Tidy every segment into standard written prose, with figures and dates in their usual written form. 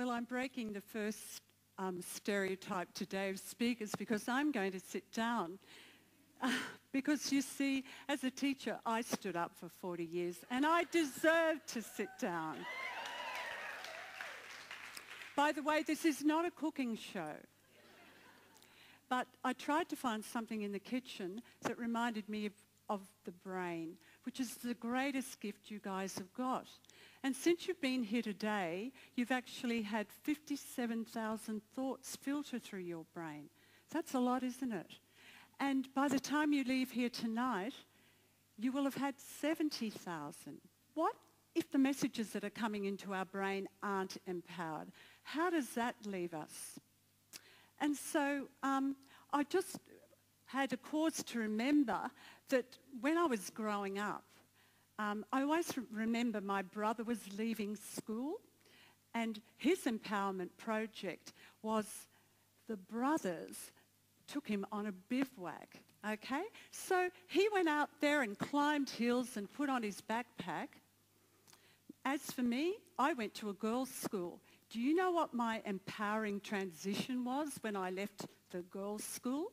Well, I'm breaking the first stereotype today of speakers because I'm going to sit down. Because you see, as a teacher, I stood up for 40 years and I deserve to sit down. By the way, this is not a cooking show. But I tried to find something in the kitchen that reminded me of the brain, which is the greatest gift you guys have got. And since you've been here today, you've actually had 57,000 thoughts filter through your brain. That's a lot, isn't it? And by the time you leave here tonight, you will have had 70,000. What if the messages that are coming into our brain aren't empowered? How does that leave us? And so I just had a cause to remember that when I was growing up, I always remember my brother was leaving school, and his empowerment project was the brothers took him on a bivouac, okay? So he went out there and climbed hills and put on his backpack. As for me, I went to a girls' school. Do you know what my empowering transition was when I left the girls' school?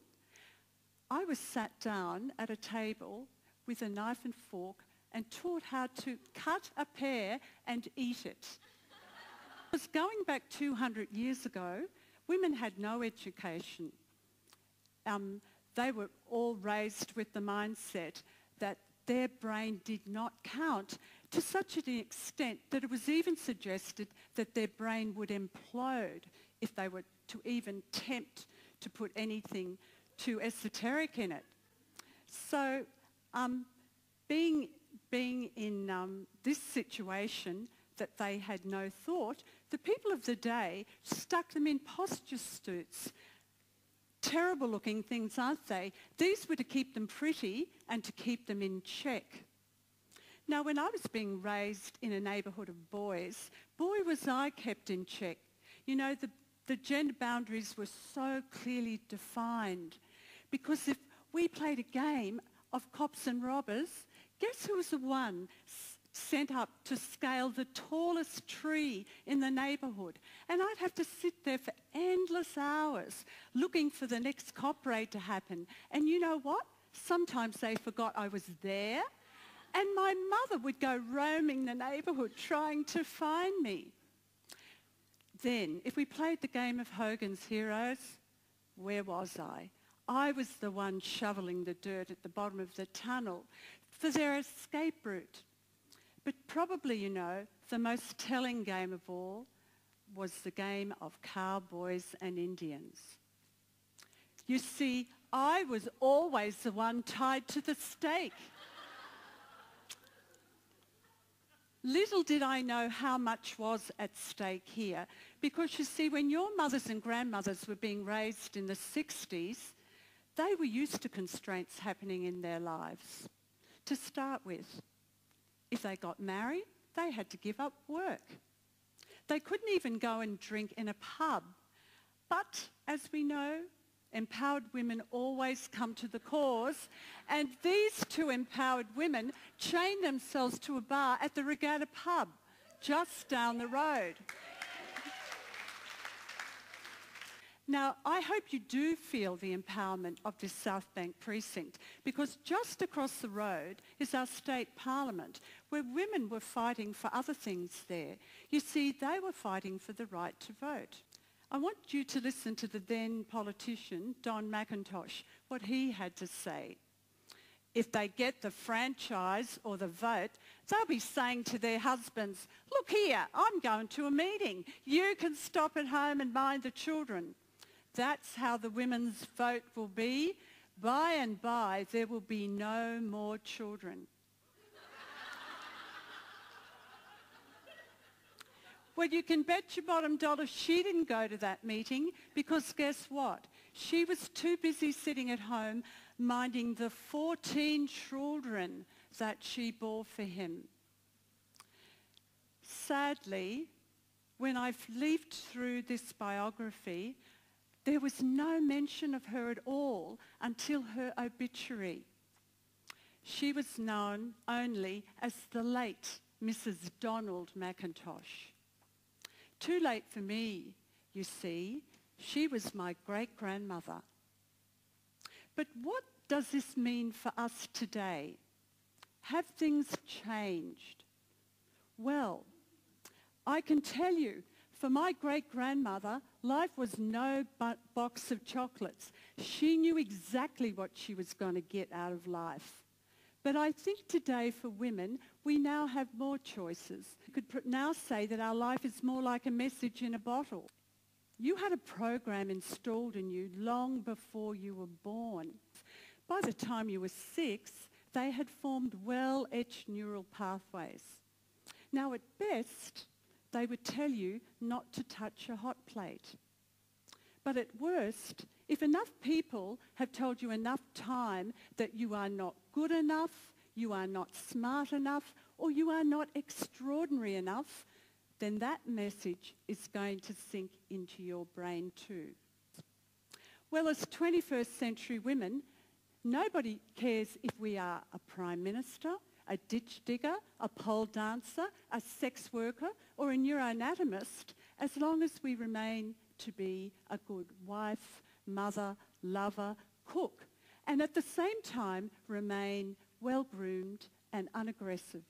I was sat down at a table with a knife and fork and taught how to cut a pear and eat it. Because going back 200 years ago, women had no education. They were all raised with the mindset that their brain did not count to such an extent that it was even suggested that their brain would implode if they were to even attempt to put anything too esoteric in it. So being in this situation that they had no thought, the people of the day stuck them in posture suits. Terrible looking things, aren't they? These were to keep them pretty and to keep them in check. Now, when I was being raised in a neighbourhood of boys, boy was I kept in check. You know, the gender boundaries were so clearly defined, because if we played a game of cops and robbers, guess who was the one sent up to scale the tallest tree in the neighbourhood? And I'd have to sit there for endless hours looking for the next cop raid to happen. And you know what? Sometimes they forgot I was there, and my mother would go roaming the neighbourhood trying to find me. Then, if we played the game of Hogan's Heroes, where was I? I was the one shoveling the dirt at the bottom of the tunnel for their escape route. But probably, you know, the most telling game of all was the game of cowboys and Indians. You see, I was always the one tied to the stake. Little did I know how much was at stake here, because you see, when your mothers and grandmothers were being raised in the 60s, they were used to constraints happening in their lives to start with. If they got married, they had to give up work. They couldn't even go and drink in a pub. But, as we know, empowered women always come to the cause, and these two empowered women chained themselves to a bar at the Regatta pub, just down the road. Now, I hope you do feel the empowerment of this South Bank precinct, because just across the road is our state parliament, where women were fighting for other things there. You see, they were fighting for the right to vote. I want you to listen to the then politician, Don McIntosh, what he had to say. If they get the franchise or the vote, they'll be saying to their husbands, "Look here, I'm going to a meeting. You can stop at home and mind the children." That's how the women's vote will be. By and by, there will be no more children. Well, you can bet your bottom dollar she didn't go to that meeting, because guess what? She was too busy sitting at home minding the 14 children that she bore for him. Sadly, when I've leafed through this biography, there was no mention of her at all until her obituary. She was known only as the late Mrs. Donald McIntosh. Too late for me, you see. She was my great-grandmother. But what does this mean for us today? Have things changed? Well, I can tell you, for my great-grandmother, life was no box of chocolates. She knew exactly what she was going to get out of life. But I think today for women, we now have more choices. We could now say that our life is more like a message in a bottle. You had a program installed in you long before you were born. By the time you were 6, they had formed well-etched neural pathways. Now at best, they would tell you not to touch a hot plate. But at worst, if enough people have told you enough time that you are not good enough, you are not smart enough, or you are not extraordinary enough, then that message is going to sink into your brain too. Well, as 21st century women, nobody cares if we are a prime minister, a ditch digger, a pole dancer, a sex worker, or a neuroanatomist, as long as we remain to be a good wife, mother, lover, cook, and at the same time remain well-groomed and unaggressive.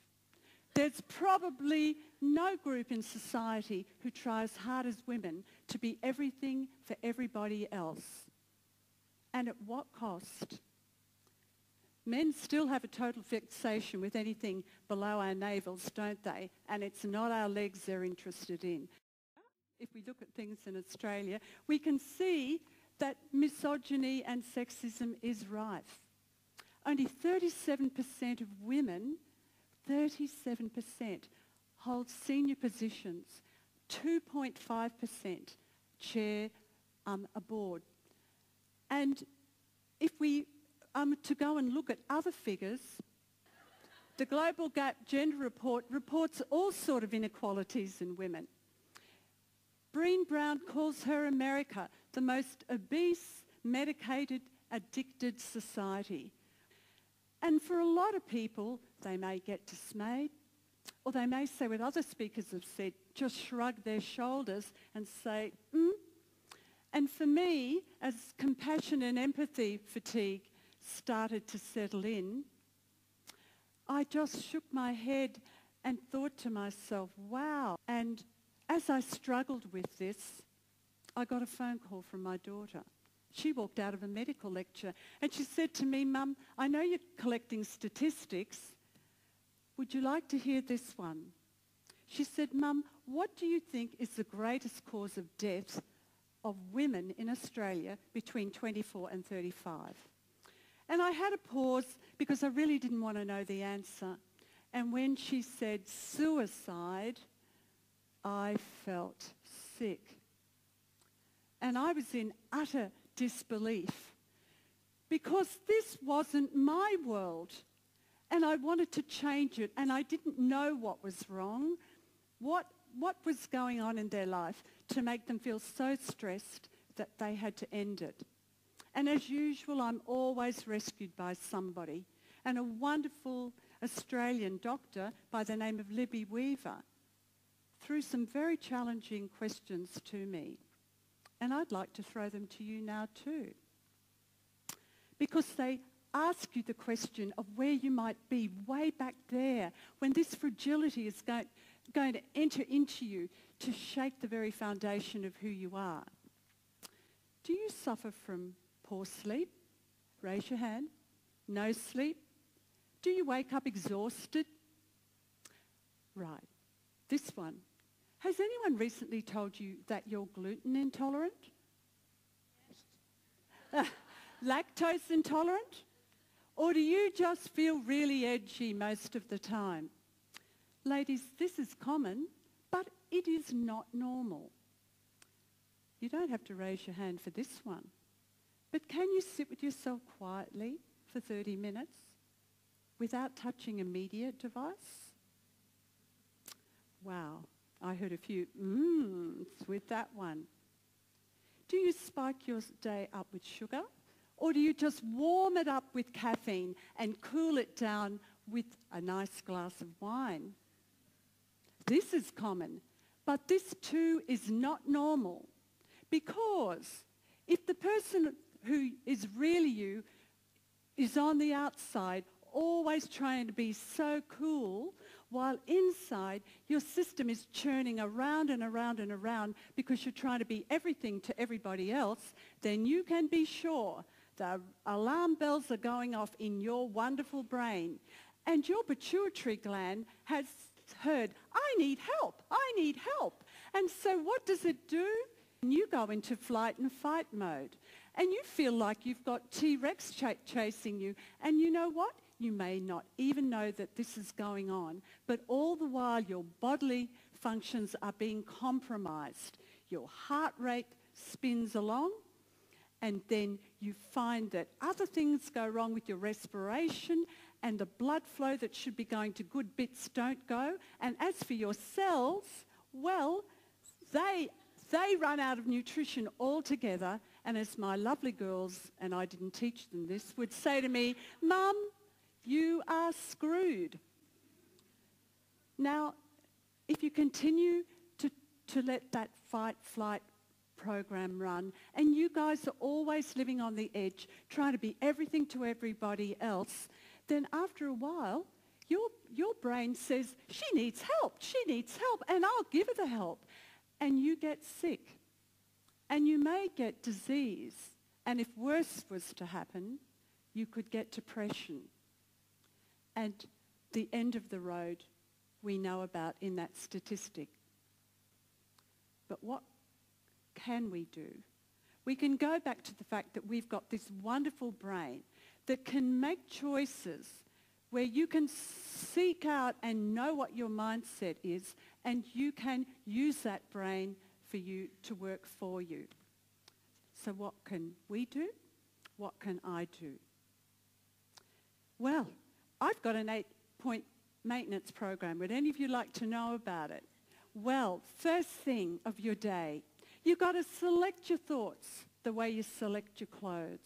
There's probably no group in society who tries hard as women to be everything for everybody else. And at what cost? Men still have a total fixation with anything below our navels, don't they? And it's not our legs they're interested in. If we look at things in Australia, we can see that misogyny and sexism is rife. Only 37% of women, 37%, hold senior positions, 2.5% chair a board. And if we to go and look at other figures, the Global Gap Gender Report reports all sort of inequalities in women. Brene Brown calls her America the most obese, medicated, addicted society. And for a lot of people, they may get dismayed, or they may say what other speakers have said, just shrug their shoulders and say, And for me, as compassion and empathy fatigue started to settle in, I just shook my head and thought to myself, wow. And as I struggled with this, I got a phone call from my daughter. She walked out of a medical lecture and she said to me, Mum, I know you're collecting statistics. Would you like to hear this one? She said, Mum, what do you think is the greatest cause of death of women in Australia between 24 and 35? And I had a pause because I really didn't want to know the answer. And when she said suicide, I felt sick. And I was in utter disbelief because this wasn't my world and I wanted to change it and I didn't know what was wrong, what was going on in their life to make them feel so stressed that they had to end it. And as usual, I'm always rescued by somebody, and a wonderful Australian doctor by the name of Libby Weaver threw some very challenging questions to me. And I'd like to throw them to you now too. Because they ask you the question of where you might be way back there when this fragility is going to enter into you to shake the very foundation of who you are. Do you suffer from poor sleep? Raise your hand. No sleep? Do you wake up exhausted? Right. This one. Has anyone recently told you that you're gluten intolerant? Yes. Lactose intolerant? Or do you just feel really edgy most of the time? Ladies, this is common, but it is not normal. You don't have to raise your hand for this one. But can you sit with yourself quietly for 30 minutes without touching a media device? Wow. I heard a few with that one. Do you spike your day up with sugar? Or do you just warm it up with caffeine and cool it down with a nice glass of wine? This is common, But this too is not normal, because if the person who is really you is on the outside always trying to be so cool, while inside your system is churning around and around and around because you're trying to be everything to everybody else, then you can be sure the alarm bells are going off in your wonderful brain. And your pituitary gland has heard, I need help, I need help. And so what does it do? You go into flight and fight mode. And you feel like you've got T-Rex chasing you. And you know what? You may not even know that this is going on. But all the while, your bodily functions are being compromised. Your heart rate spins along. And then you find that other things go wrong with your respiration, and the blood flow that should be going to good bits don't go. And as for your cells, well, they run out of nutrition altogether. And as my lovely girls, and I didn't teach them this, would say to me, Mum, you are screwed. Now, if you continue to let that fight-flight program run, and you guys are always living on the edge, trying to be everything to everybody else, then after a while, your brain says, she needs help, and I'll give her the help. And you get sick. And you may get disease. And if worse was to happen, you could get depression. And the end of the road we know about in that statistic. But what can we do? We can go back to the fact that we've got this wonderful brain that can make choices where you can seek out and know what your mindset is, and you can use that brain for you to work for you. So what can we do? What can I do? Well, I've got an 8-point maintenance program. Would any of you like to know about it? Well, first thing of your day, you've got to select your thoughts the way you select your clothes.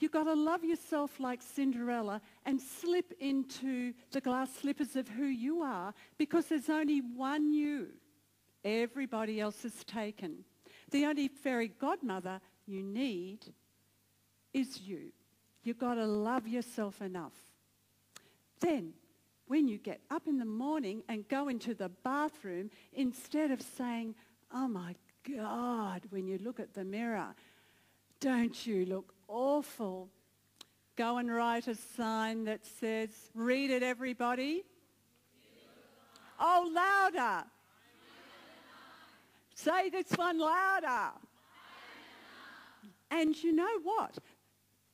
You've got to love yourself like Cinderella and slip into the glass slippers of who you are, because there's only one you. Everybody else is taken. The only fairy godmother you need is you. You've got to love yourself enough. Then, when you get up in the morning and go into the bathroom, instead of saying, oh my God, when you look at the mirror, don't you look awful? Go and write a sign that says, read it everybody. Oh, louder. Say this one louder. And you know what?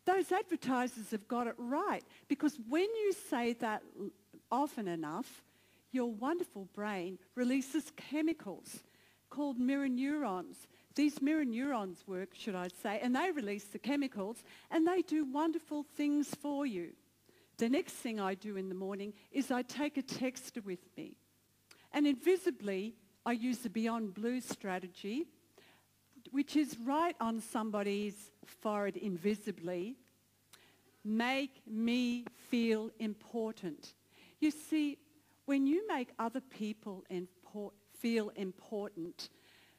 Those advertisers have got it right, because when you say that often enough, your wonderful brain releases chemicals called mirror neurons. These mirror neurons work, should I say, and they release the chemicals, and they do wonderful things for you. The next thing I do in the morning is I take a texter with me. And invisibly, I use the Beyond Blue strategy, which is write on somebody's forehead invisibly, make me feel important. You see, when you make other people feel important,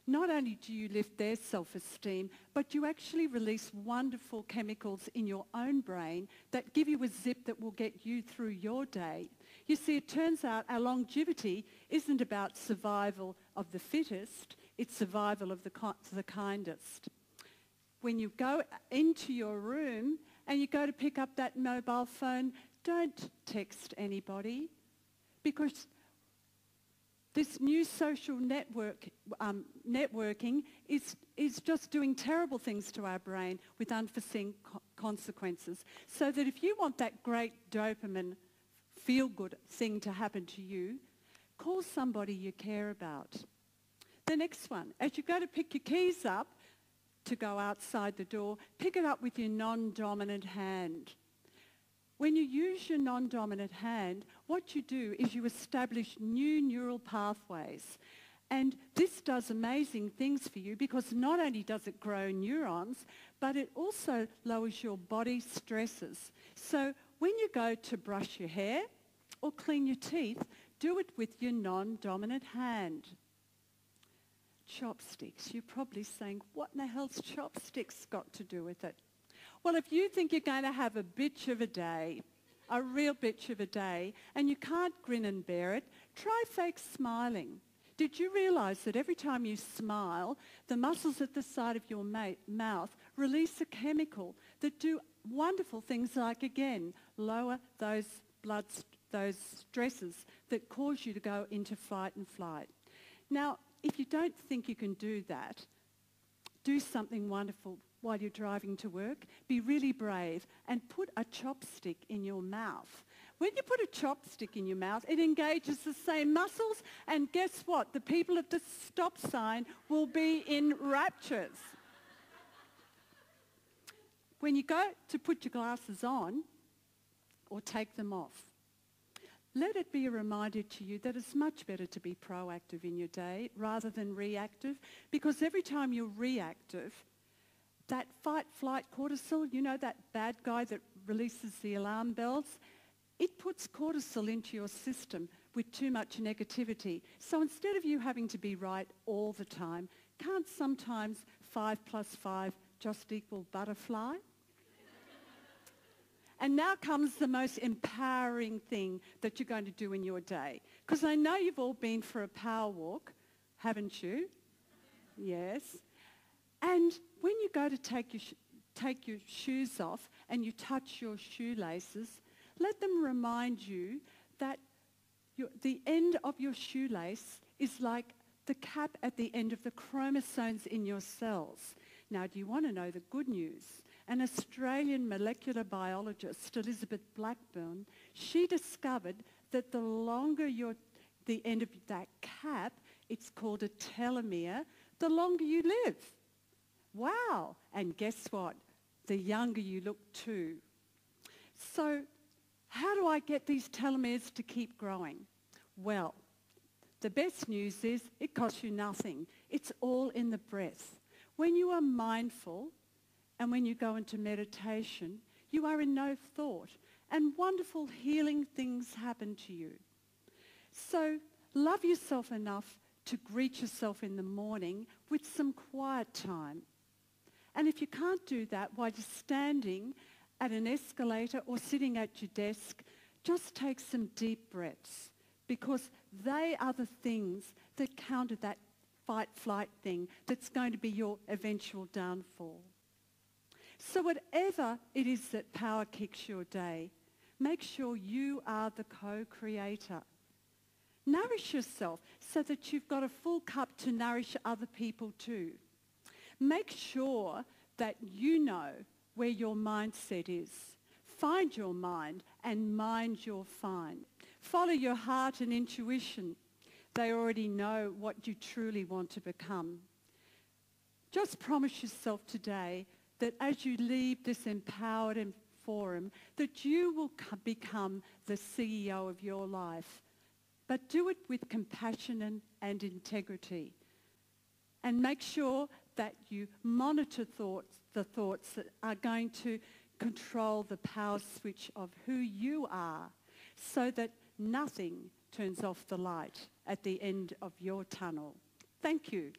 not only do you lift their self-esteem, but you actually release wonderful chemicals in your own brain that give you a zip that will get you through your day. You see, it turns out our longevity isn't about survival of the fittest, it's survival of the kindest. When you go into your room and you go to pick up that mobile phone, don't text anybody, because this new social network, networking is just doing terrible things to our brain with unforeseen consequences. So that if you want that great dopamine feel-good thing to happen to you, call somebody you care about. The next one, as you go to pick your keys up to go outside the door, pick it up with your non-dominant hand. When you use your non-dominant hand, what you do is you establish new neural pathways. And this does amazing things for you, because not only does it grow neurons, but it also lowers your body stresses. So when you go to brush your hair or clean your teeth, do it with your non-dominant hand. chopsticks, you're probably saying, what in the hell's chopsticks got to do with it? Well, if you think you're going to have a bitch of a day, a real bitch of a day, and you can't grin and bear it, try fake smiling. Did you realise that every time you smile, the muscles at the side of your mouth release a chemical that do wonderful things like, again, lower those those stresses that cause you to go into fight and flight. Now, if you don't think you can do that, do something wonderful while you're driving to work. Be really brave and put a chopstick in your mouth. When you put a chopstick in your mouth, it engages the same muscles, and guess what? The people at the stop sign will be in raptures. When you go to put your glasses on or take them off, let it be a reminder to you that it's much better to be proactive in your day rather than reactive, because every time you're reactive, that fight-flight cortisol, you know, that bad guy that releases the alarm bells, it puts cortisol into your system with too much negativity. So instead of you having to be right all the time, can't sometimes 5 plus 5 just equal butterfly? And now comes the most empowering thing that you're going to do in your day. Because I know you've all been for a power walk, haven't you? Yes. And when you go to take your shoes off and you touch your shoelaces, let them remind you that the end of your shoelace is like the cap at the end of the chromosomes in your cells. Now, do you want to know the good news? An Australian molecular biologist, Elizabeth Blackburn, she discovered that the longer the end of that cap, it's called a telomere, the longer you live. Wow! And guess what? The younger you look too. So, how do I get these telomeres to keep growing? Well, the best news is it costs you nothing. It's all in the breath. When you are mindful, and when you go into meditation, you are in no thought, and wonderful healing things happen to you. So love yourself enough to greet yourself in the morning with some quiet time. And if you can't do that while you're standing at an escalator or sitting at your desk, just take some deep breaths, because they are the things that counter that fight-flight thing that's going to be your eventual downfall. So whatever it is that power kicks your day, make sure you are the co-creator. Nourish yourself so that you've got a full cup to nourish other people too. Make sure that you know where your mindset is. Find your mind and mind your find. Follow your heart and intuition. They already know what you truly want to become. Just promise yourself today that as you leave this empowered forum, that you will become the CEO of your life. But do it with compassion and integrity. And make sure that you monitor the thoughts that are going to control the power switch of who you are, so that nothing turns off the light at the end of your tunnel. Thank you.